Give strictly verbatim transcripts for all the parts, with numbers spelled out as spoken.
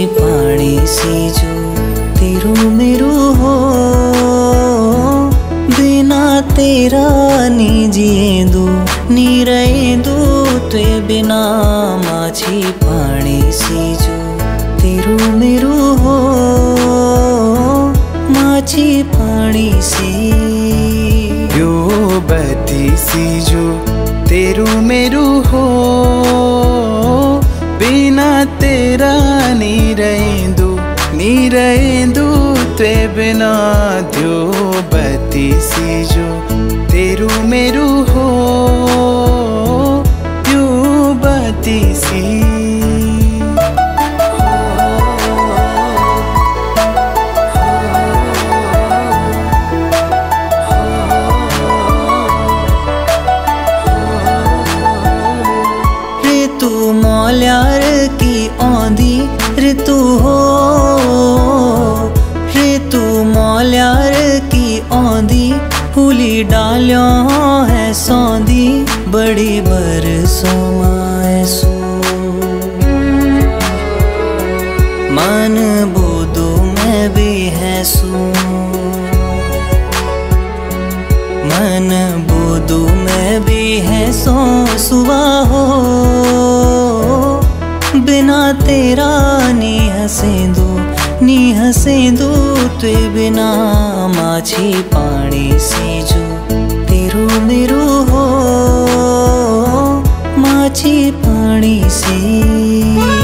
माछी पानी सी जू तेरु मेरु हो, बिना तेरा नी जिए दू नी रहे दू ते बिना। माछी पानी सी जू तेरु मेरु हो, माछी पानी सी जू बहती सी जू तेरु मेरु हो, बिना तेरा नी रहेंदू नी रहेंदू ते बिना। द्यो बहती सी जू तेरु मेरु हो, द्यो बहती सी। ऋतु मौल्यार की औंधी ऋतु हो, ऋतु मौल्यार की औंधी फूली डालियों है सौंधी बड़ी बरसों मायसो। मन बोधो में भी है सो, मन बोधो में भी है सो। सुबह हो बिना तेरा नी हसेंदू नी हसेंदू ते बिना। माछी पानी सी जू तेरु मेरु हो, माछी पानी सी।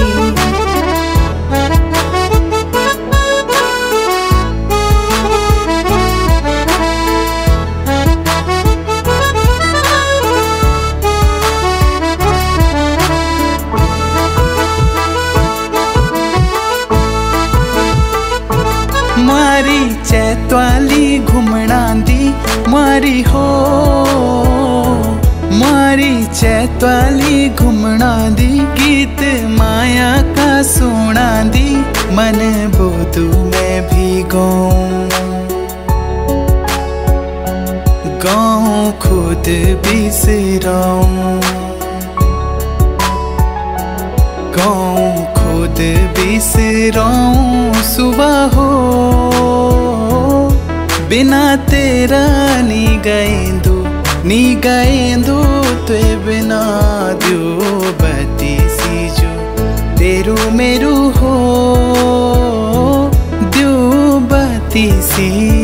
मारी चैतवाली घुमणांदी मारी हो, मारी चैतवाली घुमणांदी गीत माया का सुणांदी। मन बोधू मैं भी गाऊं गाऊं खुद भी सिराऊं गाऊं खुद भी सिराऊं। सुबह हो बिना तेरा नी गाएंदू नी गाएंदू ते बिना। द्यो बहती सी जू तेरु मेरु हो, द्यो बहती सी।